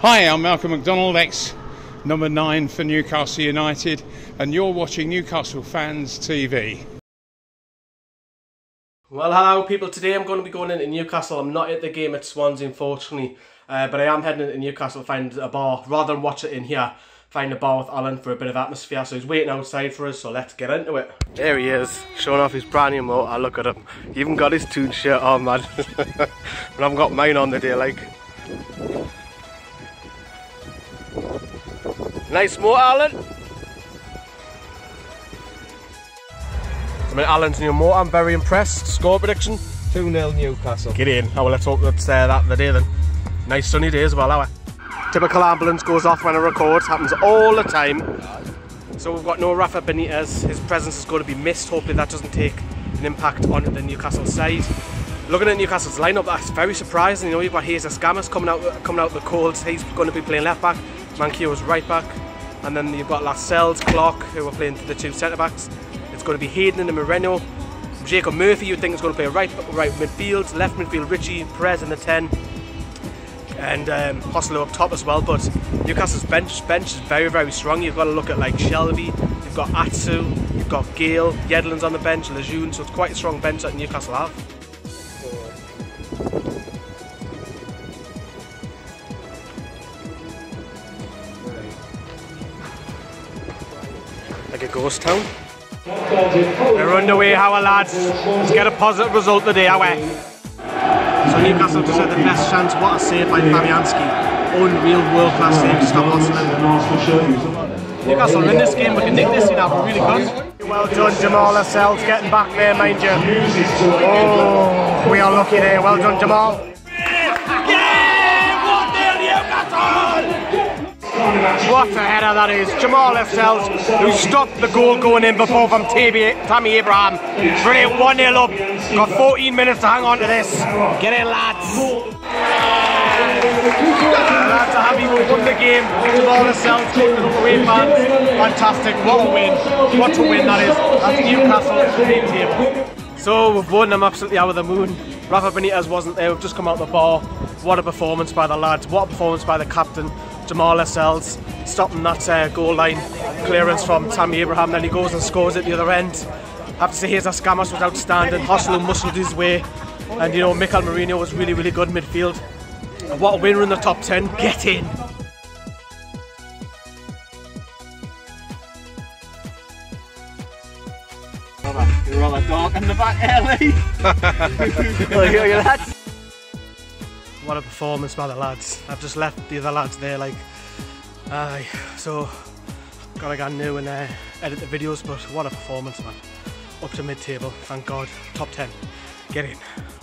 Hi, I'm Malcolm McDonald, ex-number 9 for Newcastle United, and you're watching Newcastle Fans TV. Well, hello people, today I'm going to be going into Newcastle. I'm not at the game at Swansea, unfortunately, but I am heading into Newcastle to find a bar. Rather than watch it in here, find a bar with Alan for a bit of atmosphere. So he's waiting outside for us, so let's get into it. There he is, showing off his brand new motor. Look at him. He even got his tune shirt on, man. But I've got mine on the day, like. Nice motor, Alan. I mean, Alan's new motor, I'm very impressed. Score prediction? 2-0 Newcastle. Get in. Oh, well, let's hope that's that the day then. Nice sunny day as well, our. Typical ambulance goes off when I record, happens all the time. So we've got no Rafa Benitez. His presence is going to be missed. Hopefully that doesn't take an impact on the Newcastle side. Looking at Newcastle's lineup, that's very surprising. You know, you've got Ascamas coming out the colds. He's going to be playing left back. Manquillo's right back, and then you've got Lascelles, Clark, who are playing the two centre backs. It's going to be Hayden and Moreno. Jacob Murphy, you'd think, is going to play right midfield, left midfield Ritchie, Perez in the 10, and Hosselo up top as well. But Newcastle's bench is very strong. You've got to look at like Shelvey, you've got Atsu, you've got Gayle, Yedlin's on the bench, Lejeune. So it's quite a strong bench that Newcastle have. Like a ghost town. We're underway, our lads. Let's get a positive result today, our. So Newcastle just had the best chance. What a save by Fabianski. Unreal, world-class save to stop Hosselo. Newcastle in this game, we can nick this in now, really good. Well done, Jamaal Lascelles, getting back there, mind you. Oh, we are lucky there. Well done, Jamaal. What a header that is. Jamaal Lascelles, who stopped the goal going in before from Tammy Abraham. Brilliant, 1-0 up. Got 14 minutes to hang on to this. Get it, lads. Lads are happy we've won the game. Jamaal Lascelles taking up away fans. Fantastic. What a win. What a win that is. That's Newcastle. So we've won. I'm absolutely out of the moon. Rafa Benitez wasn't there. We've just come out the bar. What a performance by the lads. What a performance by the captain. Jamaal Lascelles stopping that goal line clearance from Tammy Abraham, then he goes and scores at the other end. I have to say, his Ascamas was outstanding. Hosselo muscled his way, and you know, Mikel Merino was really good midfield. What a winner in the top 10, get in! You're rather dark in the back, Ellie! Well, here you lads! What a performance by the lads. I've just left the other lads there, like, so gotta get new and edit the videos, but what a performance, man. Up to mid-table, thank God. Top 10, get in.